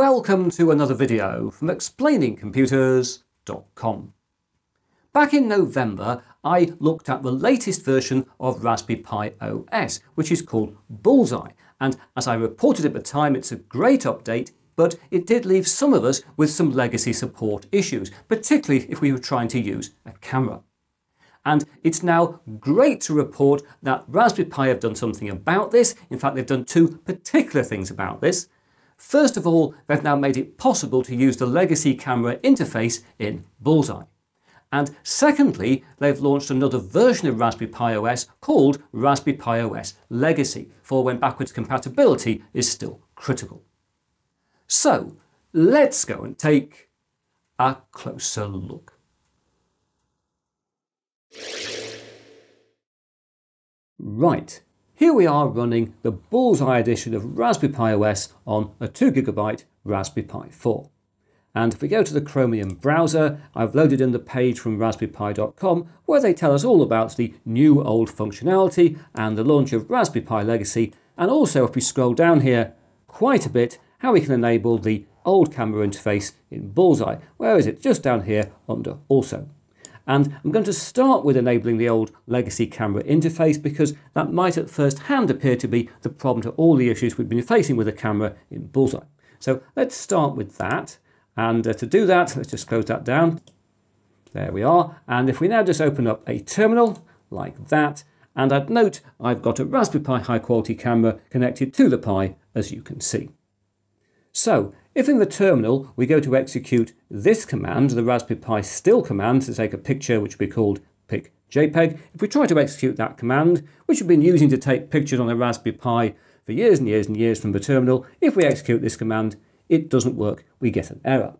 Welcome to another video from ExplainingComputers.com. Back in November, I looked at the latest version of Raspberry Pi OS, which is called Bullseye, and as I reported at the time, it's a great update, but it did leave some of us with some legacy support issues, particularly if we were trying to use a camera. And it's now great to report that Raspberry Pi have done something about this. In fact, they've done two particular things about this. First of all, they've now made it possible to use the legacy camera interface in Bullseye. And secondly, they've launched another version of Raspberry Pi OS called Raspberry Pi OS Legacy, for when backwards compatibility is still critical. So let's go and take a closer look. Right, here we are running the Bullseye edition of Raspberry Pi OS on a 2GB Raspberry Pi 4. And if we go to the Chromium browser, I've loaded in the page from rasppi.com where they tell us all about the new old functionality and the launch of Raspberry Pi Legacy, and also, if we scroll down here quite a bit, how we can enable the old camera interface in Bullseye. Where is it? Just down here under Also. And I'm going to start with enabling the old legacy camera interface, because that might at first hand appear to be the problem to all the issues we've been facing with the camera in Bullseye. So let's start with that. And to do that, let's just close that down. There we are. And if we now just open up a terminal like that, and I'd note I've got a Raspberry Pi high quality camera connected to the Pi, as you can see. So if in the terminal we go to execute this command, the Raspberry Pi still command, to take a picture, which would be called PicJPEG, if we try to execute that command, which we've been using to take pictures on a Raspberry Pi for years and years and years from the terminal, if we execute this command, it doesn't work. We get an error.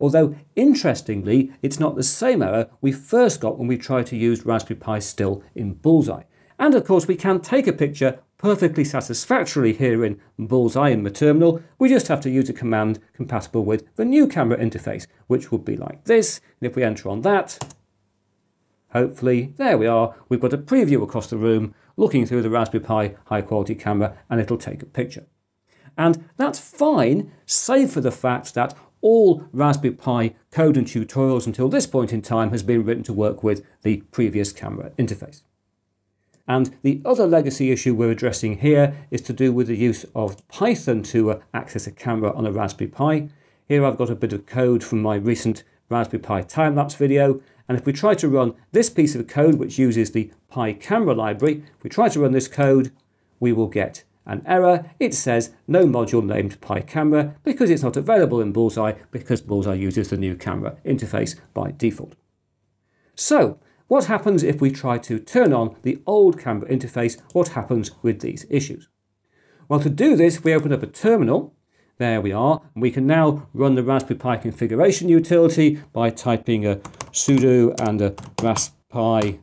Although, interestingly, it's not the same error we first got when we tried to use Raspberry Pi still in Bullseye. And of course, we can take a picture perfectly satisfactorily here in Bullseye in the terminal. We just have to use a command compatible with the new camera interface, which would be like this. And if we enter on that, hopefully, there we are. We've got a preview across the room looking through the Raspberry Pi high quality camera, and it'll take a picture. And that's fine, save for the fact that all Raspberry Pi code and tutorials until this point in time has been written to work with the previous camera interface. And the other legacy issue we're addressing here is to do with the use of Python to access a camera on a Raspberry Pi. Here I've got a bit of code from my recent Raspberry Pi time-lapse video, and if we try to run this piece of code, which uses the PiCamera library, if we try to run this code, we will get an error. It says no module named PiCamera, because it's not available in Bullseye, because Bullseye uses the new camera interface by default. So what happens if we try to turn on the old camera interface? What happens with these issues? Well, to do this, we open up a terminal. There we are, and we can now run the Raspberry Pi configuration utility by typing a sudo and a raspi-config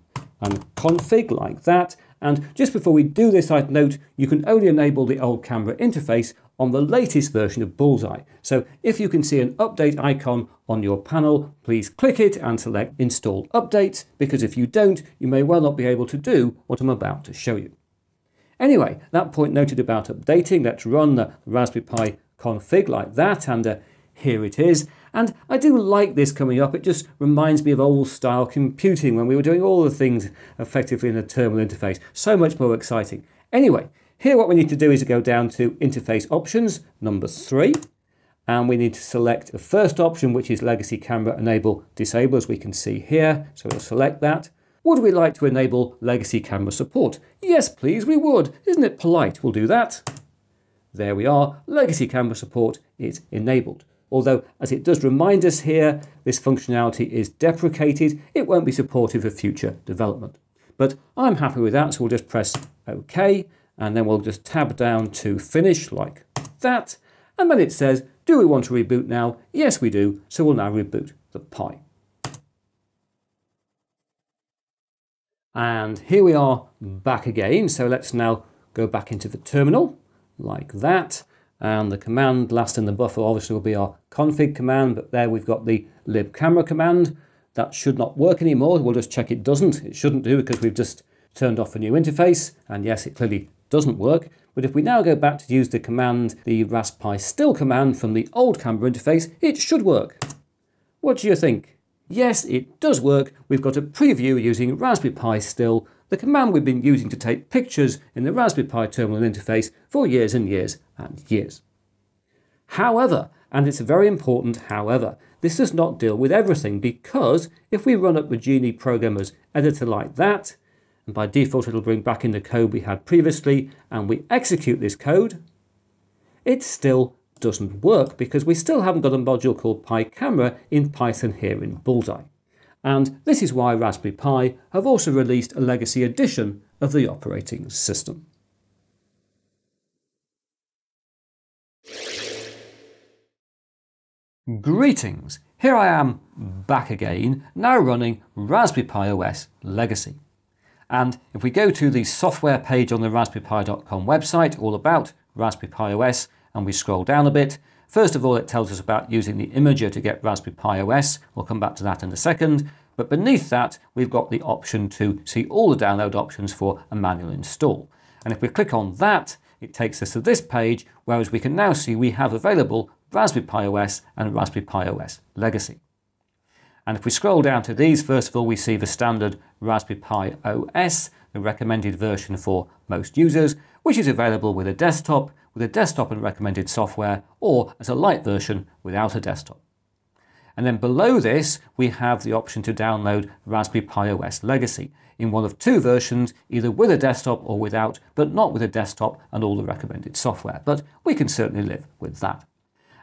like that. And just before we do this, I'd note you can only enable the old camera interface on the latest version of Bullseye. So if you can see an update icon on your panel, please click it and select Install Updates, because if you don't, you may well not be able to do what I'm about to show you. Anyway, that point noted about updating, let's run the Raspberry Pi config like that, and here it is. And I do like this coming up. It just reminds me of old style computing when we were doing all the things effectively in a terminal interface. So much more exciting. Anyway, here what we need to do is to go down to interface options, number 3, and we need to select the first option, which is legacy camera enable disable, as we can see here. So we'll select that. Would we like to enable legacy camera support? Yes, please, we would. Isn't it polite? We'll do that. There we are. Legacy camera support is enabled. Although, as it does remind us here, this functionality is deprecated. It won't be supported for future development. But I'm happy with that, so we'll just press OK, and then we'll just tab down to Finish like that. And then it says, do we want to reboot now? Yes, we do. So we'll now reboot the Pi. And here we are back again. So let's now go back into the terminal like that. And the command last in the buffer obviously will be our config command, but there we've got the libcamera command. That should not work anymore. We'll just check it doesn't. It shouldn't do, because we've just turned off a new interface. And yes, it clearly doesn't work. But if we now go back to use the command, the raspi-still command from the old camera interface, it should work. What do you think? Yes, it does work. We've got a preview using Raspberry Pi still, the command we've been using to take pictures in the Raspberry Pi terminal interface for years and years and years. However, and it's very important however, this does not deal with everything, because if we run up the Geany programmer's editor like that, and by default it'll bring back in the code we had previously, and we execute this code, it still doesn't work because we still haven't got a module called PiCamera in Python here in Bullseye. And this is why Raspberry Pi have also released a legacy edition of the operating system. Greetings! Here I am back again, now running Raspberry Pi OS Legacy. And if we go to the software page on the raspipi.com website, all about Raspberry Pi OS, and we scroll down a bit, first of all it tells us about using the imager to get Raspberry Pi OS. We'll come back to that in a second. But beneath that we've got the option to see all the download options for a manual install. And if we click on that, it takes us to this page, whereas we can now see we have available Raspberry Pi OS and Raspberry Pi OS Legacy. And if we scroll down to these, first of all we see the standard Raspberry Pi OS, the recommended version for most users, which is available with a desktop and recommended software, or as a light version without a desktop. And then below this we have the option to download Raspberry Pi OS Legacy in one of two versions, either with a desktop or without, but not with a desktop and all the recommended software. But we can certainly live with that.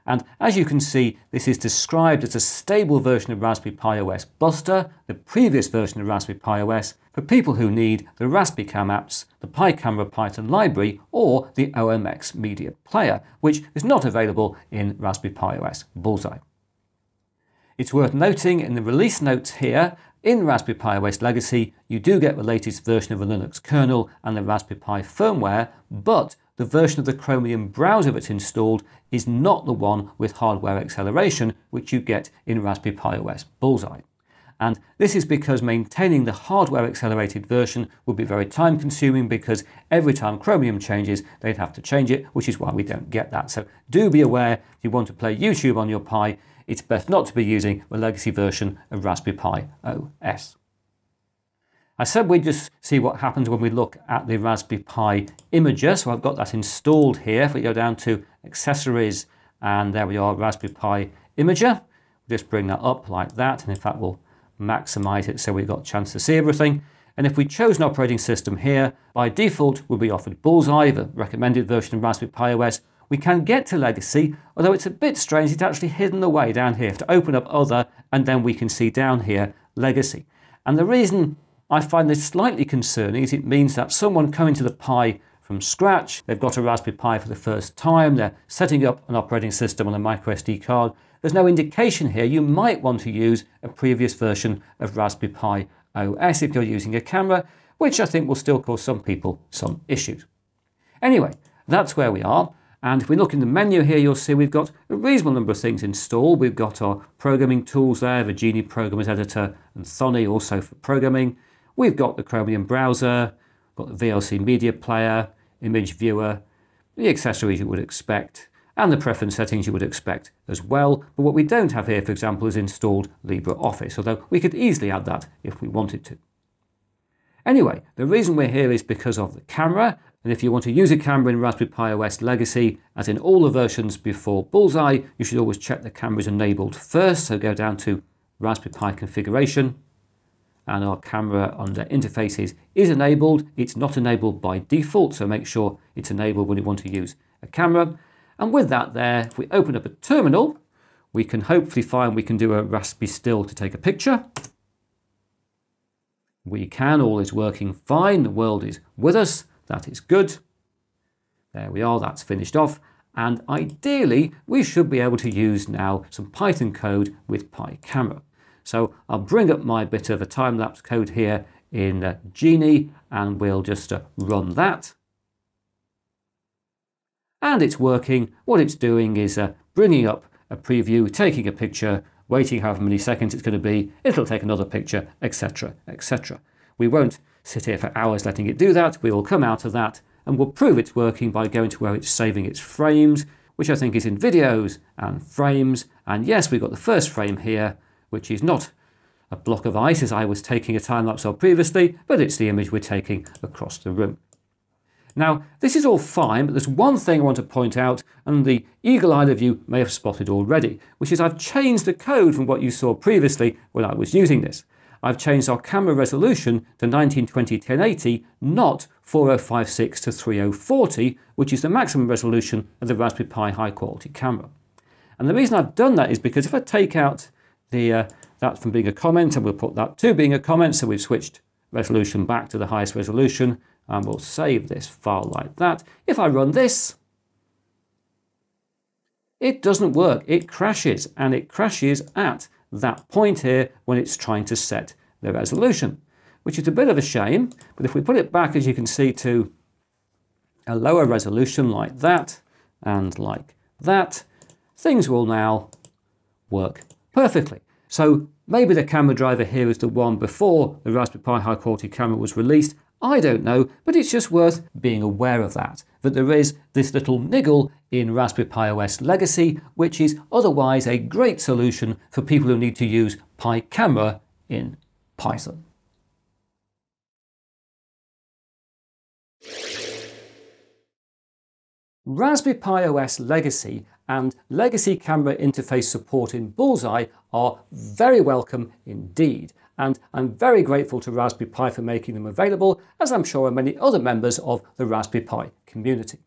And as you can see, this is described as a stable version of Raspberry Pi OS Buster, the previous version of Raspberry Pi OS, for people who need the Raspicam apps, the PiCamera Python library, or the OMX Media Player, which is not available in Raspberry Pi OS Bullseye. It's worth noting in the release notes here, in Raspberry Pi OS Legacy, you do get the latest version of the Linux kernel and the Raspberry Pi firmware, but the version of the Chromium browser that's installed is not the one with hardware acceleration, which you get in Raspberry Pi OS Bullseye. And this is because maintaining the hardware accelerated version would be very time consuming, because every time Chromium changes, they'd have to change it, which is why we don't get that. So do be aware, if you want to play YouTube on your Pi, it's best not to be using the legacy version of Raspberry Pi OS. I said we'd just see what happens when we look at the Raspberry Pi imager, so I've got that installed here. If we go down to accessories, and there we are, Raspberry Pi imager. We'll just bring that up like that, and in fact we'll maximize it so we've got a chance to see everything. And if we chose an operating system here, by default we'll be offered Bullseye, the recommended version of Raspberry Pi OS. We can get to Legacy, although it's a bit strange, it's actually hidden away down here. You have to open up Other, and then we can see down here Legacy. And the reason I find this slightly concerning is it means that someone coming to the Pi from scratch, they've got a Raspberry Pi for the first time, they're setting up an operating system on a microSD card. There's no indication here you might want to use a previous version of Raspberry Pi OS if you're using a camera, which I think will still cause some people some issues. Anyway, that's where we are. And if we look in the menu here, you'll see we've got a reasonable number of things installed. We've got our programming tools there, the Geany Programmers Editor and Thonny also for programming. We've got the Chromium browser, got the VLC Media Player, Image Viewer, the accessories you would expect, and the preference settings you would expect as well. But what we don't have here, for example, is installed LibreOffice, although we could easily add that if we wanted to. Anyway, the reason we're here is because of the camera, and if you want to use a camera in Raspberry Pi OS Legacy, as in all the versions before Bullseye, you should always check the camera is enabled first, so go down to Raspberry Pi Configuration, and our camera under interfaces is enabled. It's not enabled by default, so make sure it's enabled when you want to use a camera. And with that there, if we open up a terminal, we can hopefully find we can do a raspistill to take a picture. We can, all is working fine, the world is with us, that is good. There we are, that's finished off. And ideally, we should be able to use now some Python code with PiCamera. So I'll bring up my bit of a time-lapse code here in Geany, and we'll just run that. And it's working. What it's doing is bringing up a preview, taking a picture, waiting however many seconds it's going to be, it'll take another picture, etc., etc. We won't sit here for hours letting it do that. We will come out of that and we'll prove it's working by going to where it's saving its frames, which I think is in videos and frames. And yes, we've got the first frame here, which is not a block of ice as I was taking a time lapse of previously, but it's the image we're taking across the room. Now, this is all fine, but there's one thing I want to point out, and the eagle-eyed of you may have spotted already, which is I've changed the code from what you saw previously when I was using this. I've changed our camera resolution to 1920x1080, not 4056 to 3040, which is the maximum resolution of the Raspberry Pi high-quality camera. And the reason I've done that is because if I take out the that from being a comment, and we'll put that to being a comment, so we've switched resolution back to the highest resolution, and we'll save this file like that. If I run this, it doesn't work. It crashes, and it crashes at that point here when it's trying to set the resolution, which is a bit of a shame. But if we put it back, as you can see, to a lower resolution like that and like that, things will now work perfectly. So maybe the camera driver here is the one before the Raspberry Pi high quality camera was released. I don't know, but it's just worth being aware of that there is this little niggle in Raspberry Pi OS legacy, which is otherwise a great solution for people who need to use PiCamera in Python. Raspberry Pi OS legacy and legacy camera interface support in Bullseye are very welcome indeed. And I'm very grateful to Raspberry Pi for making them available, as I'm sure are many other members of the Raspberry Pi community.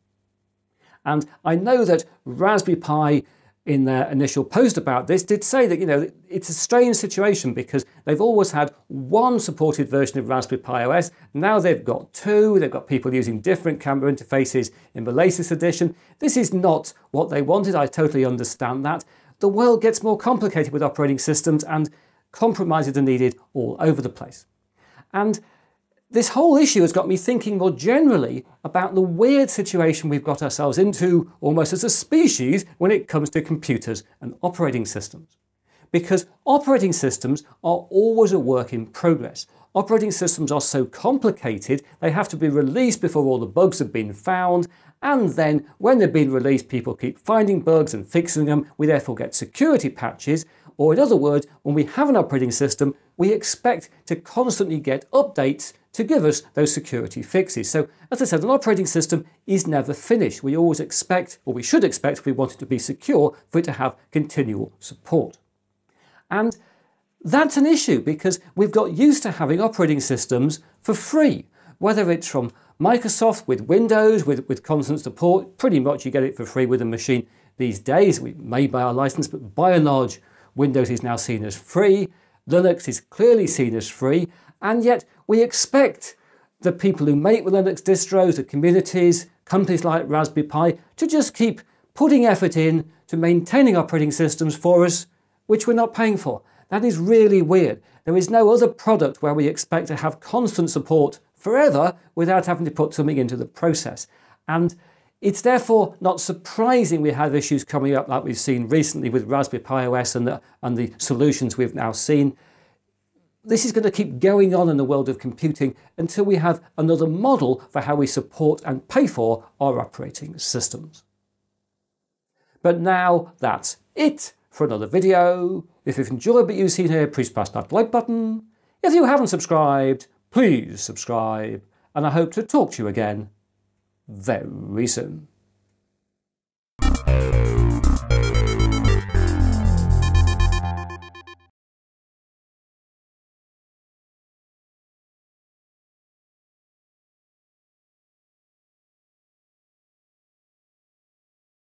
And I know that Raspberry Pi, in their initial post about this, did say that, you know, it's a strange situation because they've always had one supported version of Raspberry Pi OS. Now they've got two. They've got people using different camera interfaces in the latest edition. This is not what they wanted. I totally understand that. The world gets more complicated with operating systems, and compromises are needed all over the place. And this whole issue has got me thinking more generally about the weird situation we've got ourselves into almost as a species when it comes to computers and operating systems. Because operating systems are always a work in progress. Operating systems are so complicated, they have to be released before all the bugs have been found. And then when they've been released, people keep finding bugs and fixing them. We therefore get security patches. Or in other words, when we have an operating system, we expect to constantly get updates to give us those security fixes. So, as I said, an operating system is never finished. We always expect, or we should expect, if we want it to be secure, for it to have continual support. And that's an issue because we've got used to having operating systems for free, whether it's from Microsoft with Windows, with constant support. Pretty much you get it for free with a machine these days. We may buy our license, but by and large, Windows is now seen as free, Linux is clearly seen as free, and yet we expect the people who make the Linux distros, the communities, companies like Raspberry Pi, to just keep putting effort in to maintaining operating systems for us, which we're not paying for. That is really weird. There is no other product where we expect to have constant support forever without having to put something into the process. And it's therefore not surprising we have issues coming up like we've seen recently with Raspberry Pi OS and the solutions we've now seen. This is going to keep going on in the world of computing until we have another model for how we support and pay for our operating systems. But now that's it for another video. If you've enjoyed what you've seen here, please press that like button. If you haven't subscribed, please subscribe, and I hope to talk to you again very soon.